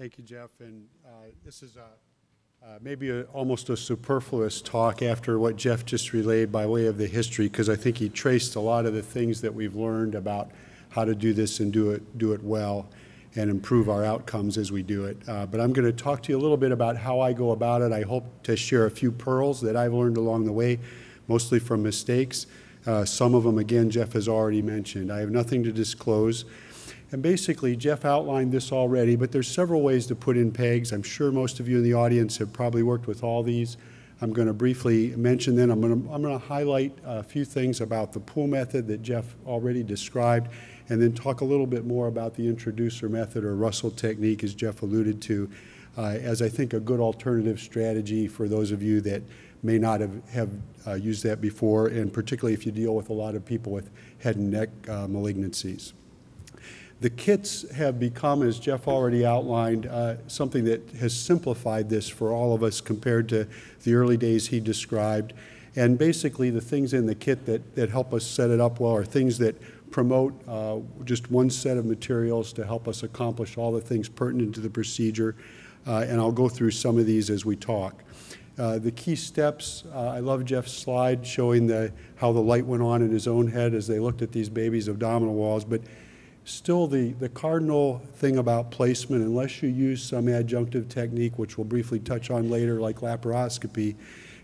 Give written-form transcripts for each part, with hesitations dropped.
Thank you, Jeff. And this is maybe almost a superfluous talk after what Jeff just relayed by way of the history, because I think he traced a lot of the things that we've learned about how to do this and do it well and improve our outcomes as we do it. But I'm going to talk to you a little bit about how I go about it. I hope to share a few pearls that I've learned along the way, mostly from mistakes. Some of them, again, Jeff has already mentioned. I have nothing to disclose. And basically, Jeff outlined this already, but there's several ways to put in PEGs. I'm sure most of you in the audience have probably worked with all these. I'm going to briefly mention them. I'm going to highlight a few things about the pull method that Jeff already described, and then talk a little bit more about the introducer method or Russell technique, as Jeff alluded to, as I think a good alternative strategy for those of you that may not have used that before, and particularly if you deal with a lot of people with head and neck malignancies. The kits have become, as Jeff already outlined, something that has simplified this for all of us compared to the early days he described. And basically, the things in the kit that help us set it up well are things that promote just one set of materials to help us accomplish all the things pertinent to the procedure. And I'll go through some of these as we talk. The key steps, I love Jeff's slide showing how the light went on in his own head as they looked at these babies' abdominal walls. But still, the cardinal thing about placement, unless you use some adjunctive technique, which we'll briefly touch on later, like laparoscopy,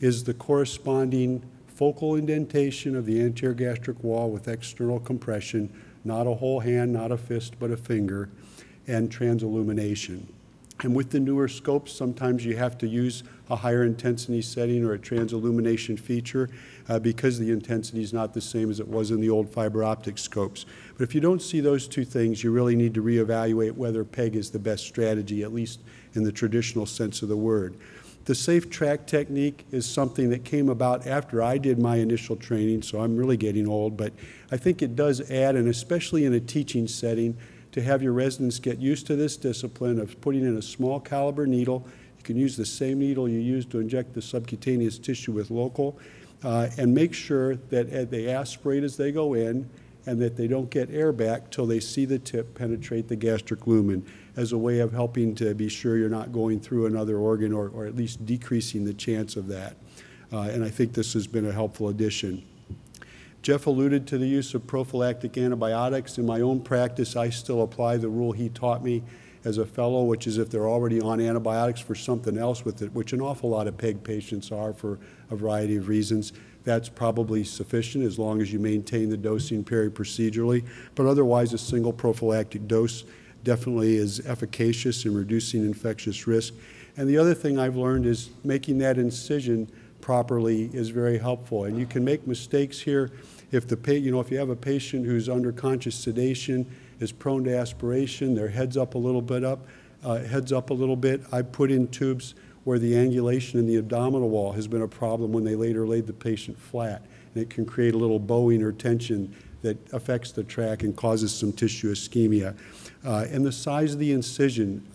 is the corresponding focal indentation of the anterior gastric wall with external compression, not a whole hand, not a fist, but a finger, and transillumination. And with the newer scopes, sometimes you have to use a higher intensity setting or a transillumination feature because the intensity is not the same as it was in the old fiber optic scopes. But if you don't see those two things, you really need to reevaluate whether PEG is the best strategy, at least in the traditional sense of the word. The safe track technique is something that came about after I did my initial training, so I'm really getting old, but I think it does add, and especially in a teaching setting, to have your residents get used to this discipline of putting in a small caliber needle. You can use the same needle you use to inject the subcutaneous tissue with local, and make sure that they aspirate as they go in and that they don't get air back till they see the tip penetrate the gastric lumen, as a way of helping to be sure you're not going through another organ, or at least decreasing the chance of that. And I think this has been a helpful addition. Jeff alluded to the use of prophylactic antibiotics. In my own practice, I still apply the rule he taught me as a fellow, which is if they're already on antibiotics for something else with it, which an awful lot of PEG patients are for a variety of reasons, that's probably sufficient as long as you maintain the dosing peri-procedurally. But otherwise, a single prophylactic dose definitely is efficacious in reducing infectious risk. And the other thing I've learned is making that incision properly is very helpful. And you can make mistakes here. If if you have a patient who's under conscious sedation, is prone to aspiration, their head's up a little bit. I put in tubes where the angulation in the abdominal wall has been a problem when they later laid the patient flat, and it can create a little bowing or tension that affects the tract and causes some tissue ischemia. And the size of the incision,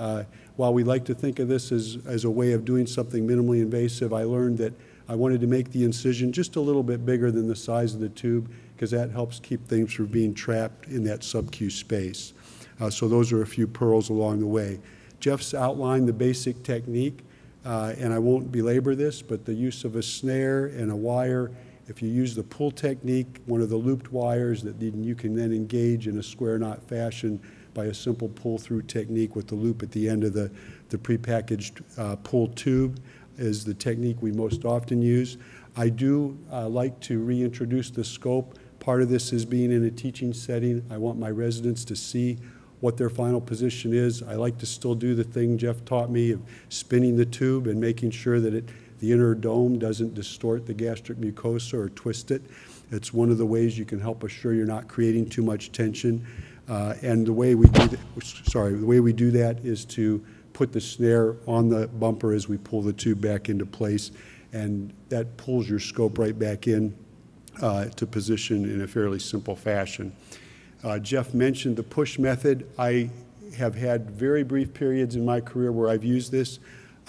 while we like to think of this as a way of doing something minimally invasive, I learned that I wanted to make the incision just a little bit bigger than the size of the tube, because that helps keep things from being trapped in that sub-Q space. So those are a few pearls along the way. Jeff's outlined the basic technique, and I won't belabor this, but the use of a snare and a wire. If you use the pull technique, one of the looped wires that you can then engage in a square knot fashion by a simple pull-through technique with the loop at the end of the prepackaged pull tube, is the technique we most often use. I do like to reintroduce the scope. Part of this is being in a teaching setting. I want my residents to see what their final position is. I like to still do the thing Jeff taught me of spinning the tube and making sure that the inner dome doesn't distort the gastric mucosa or twist it. It's one of the ways you can help assure you're not creating too much tension. And the way we do that is to put the snare on the bumper as we pull the tube back into place, and that pulls your scope right back in to position in a fairly simple fashion. Jeff mentioned the push method. I have had very brief periods in my career where I've used this.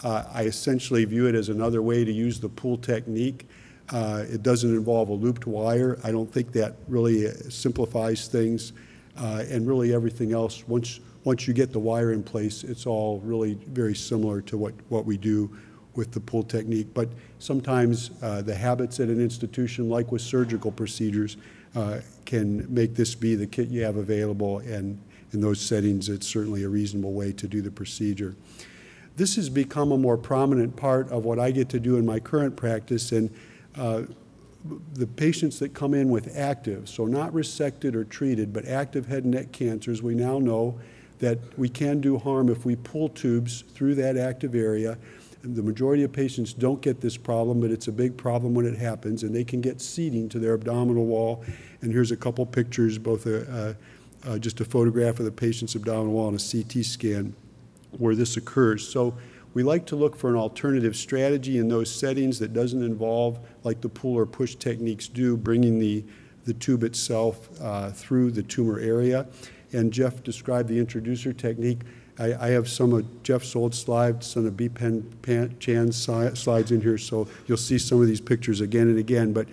I essentially view it as another way to use the pull technique. It doesn't involve a looped wire. I don't think that really simplifies things, and really everything else. Once once you get the wire in place, it's all really very similar to what we do with the pull technique. But sometimes the habits at an institution, like with surgical procedures, can make this be the kit you have available, and in those settings it's certainly a reasonable way to do the procedure. This has become a more prominent part of what I get to do in my current practice, and the patients that come in with active, so not resected or treated, but active head and neck cancers, we now know that we can do harm if we pull tubes through that active area. And the majority of patients don't get this problem, but it's a big problem when it happens, and they can get seeding to their abdominal wall. And here's a couple pictures, both just a photograph of the patient's abdominal wall and a CT scan where this occurs. So we like to look for an alternative strategy in those settings that doesn't involve, like the pull or push techniques do, bringing the tube itself through the tumor area. And Jeff described the introducer technique. I have some of Jeff's old slides, some of B-Pen Chan's slides in here, so you'll see some of these pictures again and again. But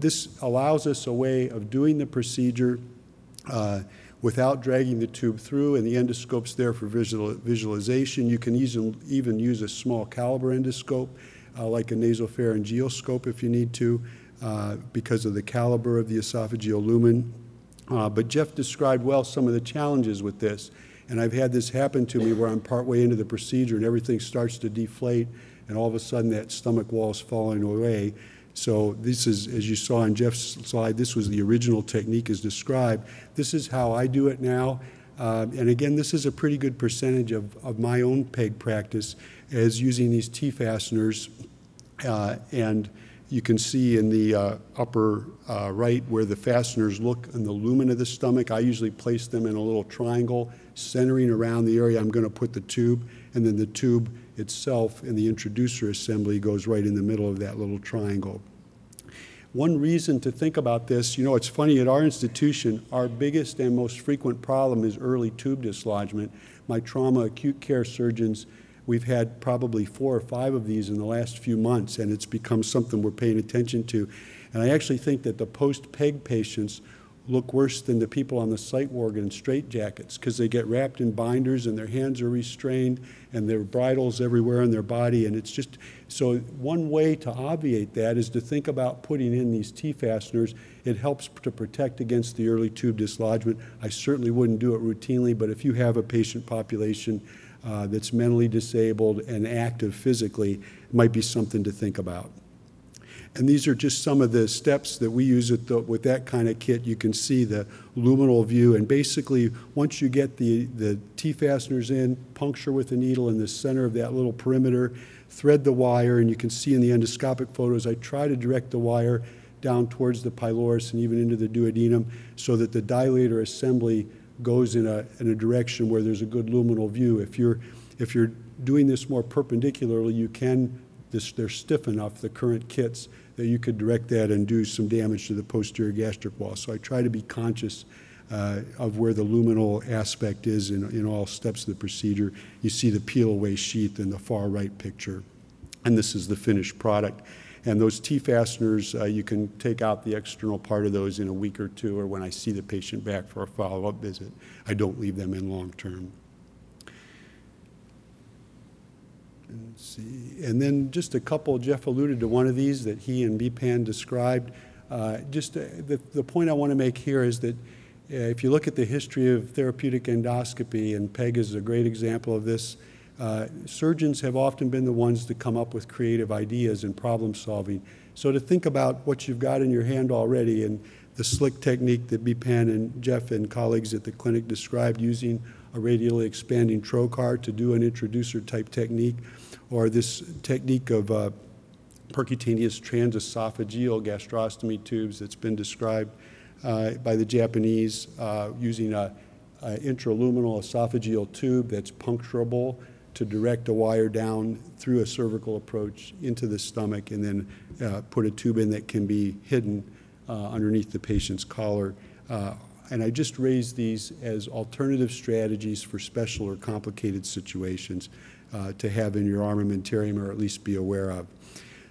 this allows us a way of doing the procedure without dragging the tube through, and the endoscope's there for visualization. You can even use a small caliber endoscope, like a nasopharyngeal scope if you need to, because of the caliber of the esophageal lumen. But Jeff described well some of the challenges with this, and I've had this happen to me where I'm partway into the procedure and everything starts to deflate, and all of a sudden that stomach wall is falling away. So this is, as you saw in Jeff's slide, this was the original technique as described. This is how I do it now. And again, this is a pretty good percentage of my own PEG practice, as using these T fasteners. And you can see in the upper right where the fasteners look in the lumen of the stomach. I usually place them in a little triangle centering around the area I'm going to put the tube, and then the tube itself and the introducer assembly goes right in the middle of that little triangle. One reason to think about this, you know, it's funny, at our institution, our biggest and most frequent problem is early tube dislodgement. My trauma acute care surgeons, we've had probably 4 or 5 of these in the last few months, and it's become something we're paying attention to. And I actually think that the post-PEG patients look worse than the people on the psych ward in straitjackets, because they get wrapped in binders and their hands are restrained and there are bridles everywhere in their body. And it's just, so one way to obviate that is to think about putting in these T fasteners. It helps to protect against the early tube dislodgement. I certainly wouldn't do it routinely, but if you have a patient population that's mentally disabled and active physically, it might be something to think about. And these are just some of the steps that we use with that kind of kit. You can see the luminal view. And basically, once you get the T-fasteners in, puncture with a needle in the center of that little perimeter, thread the wire, and you can see in the endoscopic photos, I try to direct the wire down towards the pylorus and even into the duodenum so that the dilator assembly goes in a direction where there's a good luminal view. If you're doing this more perpendicularly, you can. They're stiff enough, the current kits, that you could direct that and do some damage to the posterior gastric wall. So I try to be conscious of where the luminal aspect is in all steps of the procedure. You see the peel-away sheath in the far right picture. And this is the finished product. And those T-fasteners, you can take out the external part of those in a week or two, or when I see the patient back for a follow-up visit. I don't leave them in long-term. And then just a couple, Jeff alluded to one of these that he and B-Pan described. The point I want to make here is that if you look at the history of therapeutic endoscopy, and PEG is a great example of this, surgeons have often been the ones to come up with creative ideas and problem solving. So to think about what you've got in your hand already, and the slick technique that B-Pan and Jeff and colleagues at the clinic described, using a radially expanding trocar to do an introducer type technique, or this technique of percutaneous transesophageal gastrostomy tubes that's been described by the Japanese, using a intraluminal esophageal tube that's puncturable to direct a wire down through a cervical approach into the stomach, and then put a tube in that can be hidden underneath the patient's collar. And I just raised these as alternative strategies for special or complicated situations to have in your armamentarium, or at least be aware of.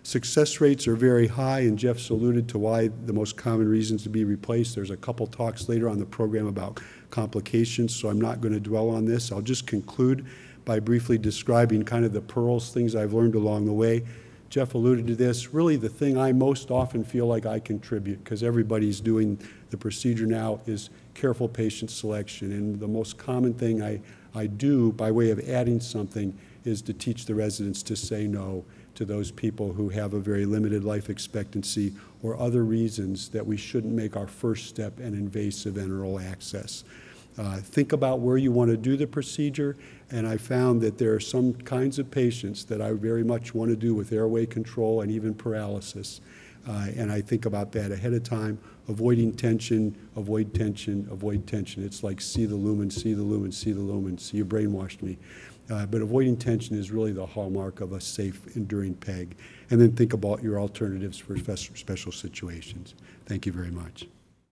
Success rates are very high, and Jeff's alluded to why the most common reasons to be replaced. There's a couple talks later on the program about complications, so I'm not going to dwell on this. I'll just conclude by briefly describing kind of the pearls, things I've learned along the way. Jeff alluded to this. Really, the thing I most often feel like I contribute, because everybody's doing the procedure now, is careful patient selection. And the most common thing I do by way of adding something is to teach the residents to say no to those people who have a very limited life expectancy or other reasons that we shouldn't make our first step an invasive enteral access. Think about where you want to do the procedure, and I found that there are some kinds of patients that I very much want to do with airway control and even paralysis, and I think about that ahead of time, avoiding tension, avoid tension, avoid tension. It's like see the lumen, see the lumen, see the lumen, see, you brainwashed me. But avoiding tension is really the hallmark of a safe, enduring PEG. And then think about your alternatives for special situations. Thank you very much.